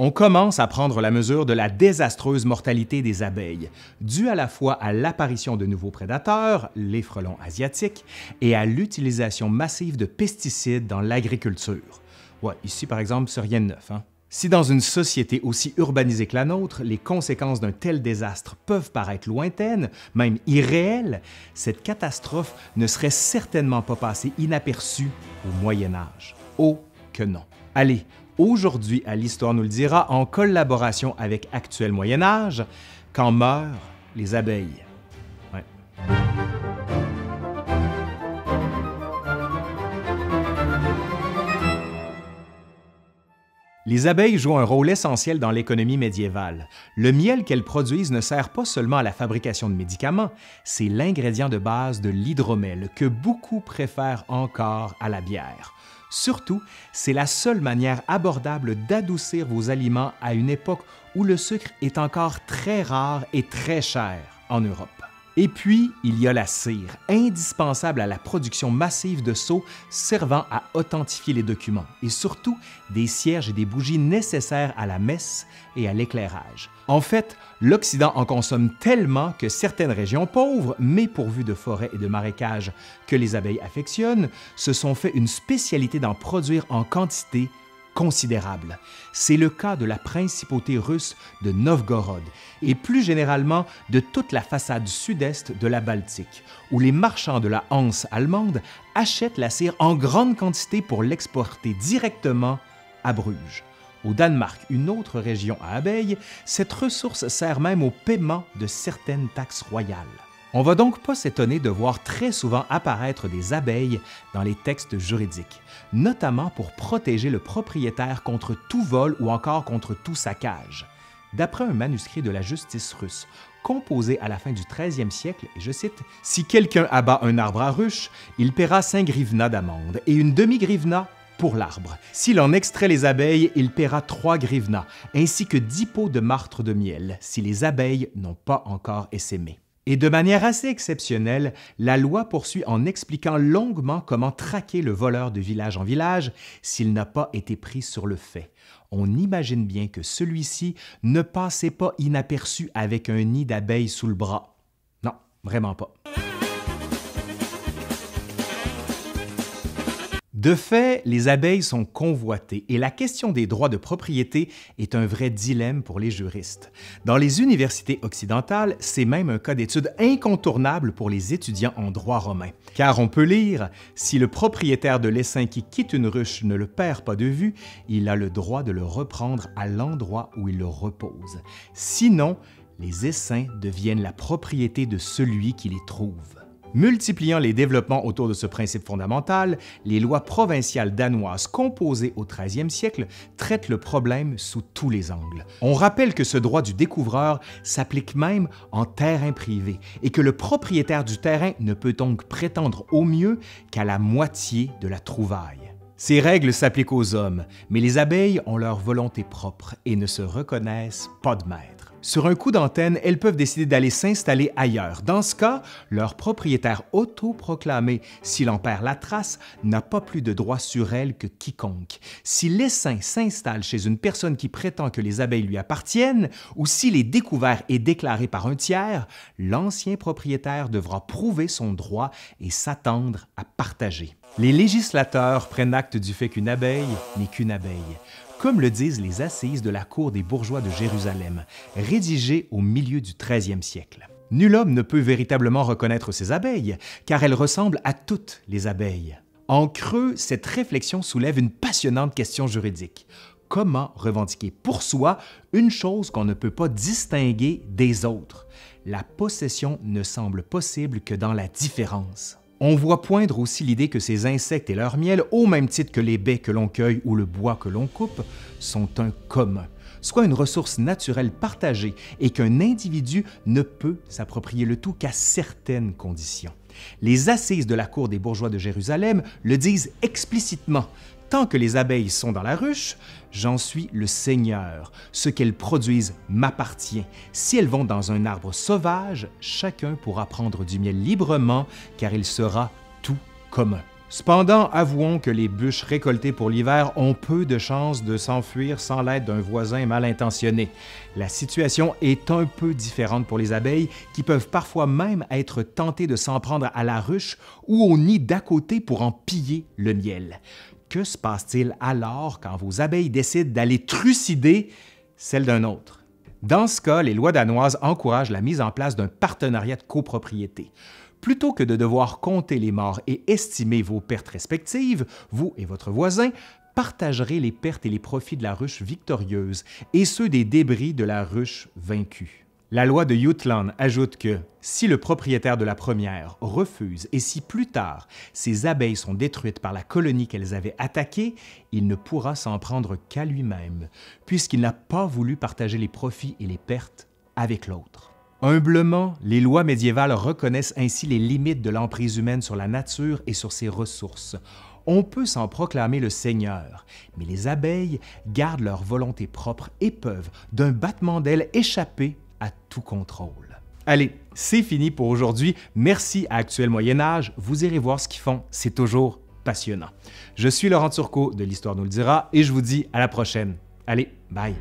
On commence à prendre la mesure de la désastreuse mortalité des abeilles, due à la fois à l'apparition de nouveaux prédateurs, les frelons asiatiques, et à l'utilisation massive de pesticides dans l'agriculture. Ouais, ici par exemple, c'est rien de neuf, hein? Si dans une société aussi urbanisée que la nôtre, les conséquences d'un tel désastre peuvent paraître lointaines, même irréelles, cette catastrophe ne serait certainement pas passée inaperçue au Moyen Âge. Oh que non! Allez, aujourd'hui à l'Histoire nous le dira, en collaboration avec Actuel Moyen Âge, quand meurent les abeilles. Ouais. Les abeilles jouent un rôle essentiel dans l'économie médiévale. Le miel qu'elles produisent ne sert pas seulement à la fabrication de médicaments, c'est l'ingrédient de base de l'hydromel que beaucoup préfèrent encore à la bière. Surtout, c'est la seule manière abordable d'adoucir vos aliments à une époque où le sucre est encore très rare et très cher en Europe. Et puis, il y a la cire, indispensable à la production massive de sceaux servant à authentifier les documents, et surtout des cierges et des bougies nécessaires à la messe et à l'éclairage. En fait, l'Occident en consomme tellement que certaines régions pauvres, mais pourvues de forêts et de marécages que les abeilles affectionnent, se sont fait une spécialité d'en produire en quantité considérable. C'est le cas de la principauté russe de Novgorod et plus généralement de toute la façade sud-est de la Baltique, où les marchands de la Hanse allemande achètent la cire en grande quantité pour l'exporter directement à Bruges. Au Danemark, une autre région à abeilles, cette ressource sert même au paiement de certaines taxes royales. On ne va donc pas s'étonner de voir très souvent apparaître des abeilles dans les textes juridiques, notamment pour protéger le propriétaire contre tout vol ou encore contre tout saccage. D'après un manuscrit de la justice russe, composé à la fin du 13e siècle, et je cite, « Si quelqu'un abat un arbre à ruche, il paiera 5 grivnas d'amende et une demi-grivna pour l'arbre. S'il en extrait les abeilles, il paiera 3 grivnas, ainsi que 10 pots de martre de miel, si les abeilles n'ont pas encore essaimé. » Et de manière assez exceptionnelle, la loi poursuit en expliquant longuement comment traquer le voleur de village en village s'il n'a pas été pris sur le fait. On imagine bien que celui-ci ne passait pas inaperçu avec un nid d'abeilles sous le bras. Non, vraiment pas. De fait, les abeilles sont convoitées et la question des droits de propriété est un vrai dilemme pour les juristes. Dans les universités occidentales, c'est même un cas d'étude incontournable pour les étudiants en droit romain. Car on peut lire « Si le propriétaire de l'essaim qui quitte une ruche ne le perd pas de vue, il a le droit de le reprendre à l'endroit où il le repose. Sinon, les essaims deviennent la propriété de celui qui les trouve. » Multipliant les développements autour de ce principe fondamental, les lois provinciales danoises composées au 13e siècle traitent le problème sous tous les angles. On rappelle que ce droit du découvreur s'applique même en terrain privé et que le propriétaire du terrain ne peut donc prétendre au mieux qu'à la moitié de la trouvaille. Ces règles s'appliquent aux hommes, mais les abeilles ont leur volonté propre et ne se reconnaissent pas de maître. Sur un coup d'antenne, elles peuvent décider d'aller s'installer ailleurs. Dans ce cas, leur propriétaire autoproclamé, s'il en perd la trace, n'a pas plus de droit sur elles que quiconque. Si l'essaim s'installe chez une personne qui prétend que les abeilles lui appartiennent, ou s'il est découvert et déclaré par un tiers, l'ancien propriétaire devra prouver son droit et s'attendre à partager. Les législateurs prennent acte du fait qu'une abeille n'est qu'une abeille, comme le disent les assises de la cour des bourgeois de Jérusalem, rédigées au milieu du 13e siècle. Nul homme ne peut véritablement reconnaître ces abeilles, car elles ressemblent à toutes les abeilles. En creux, cette réflexion soulève une passionnante question juridique. Comment revendiquer pour soi une chose qu'on ne peut pas distinguer des autres? La possession ne semble possible que dans la différence. On voit poindre aussi l'idée que ces insectes et leur miel, au même titre que les baies que l'on cueille ou le bois que l'on coupe, sont un commun, soit une ressource naturelle partagée et qu'un individu ne peut s'approprier le tout qu'à certaines conditions. Les assises de la cour des bourgeois de Jérusalem le disent explicitement. Tant que les abeilles sont dans la ruche, j'en suis le seigneur. Ce qu'elles produisent m'appartient. Si elles vont dans un arbre sauvage, chacun pourra prendre du miel librement, car il sera tout commun. Cependant, avouons que les bûches récoltées pour l'hiver ont peu de chances de s'enfuir sans l'aide d'un voisin mal intentionné. La situation est un peu différente pour les abeilles, qui peuvent parfois même être tentées de s'en prendre à la ruche ou au nid d'à côté pour en piller le miel. Que se passe-t-il alors quand vos abeilles décident d'aller trucider celle d'un autre? Dans ce cas, les lois danoises encouragent la mise en place d'un partenariat de copropriété. Plutôt que de devoir compter les morts et estimer vos pertes respectives, vous et votre voisin partagerez les pertes et les profits de la ruche victorieuse et ceux des débris de la ruche vaincue. La loi de Jutland ajoute que si le propriétaire de la première refuse et si plus tard ses abeilles sont détruites par la colonie qu'elles avaient attaquée, il ne pourra s'en prendre qu'à lui-même, puisqu'il n'a pas voulu partager les profits et les pertes avec l'autre. Humblement, les lois médiévales reconnaissent ainsi les limites de l'emprise humaine sur la nature et sur ses ressources. On peut s'en proclamer le seigneur, mais les abeilles gardent leur volonté propre et peuvent, d'un battement d'ailes, échapper à tout contrôle. Allez, c'est fini pour aujourd'hui. Merci à Actuel Moyen Âge. Vous irez voir ce qu'ils font, c'est toujours passionnant. Je suis Laurent Turcot de L'Histoire nous le dira et je vous dis à la prochaine. Allez, bye!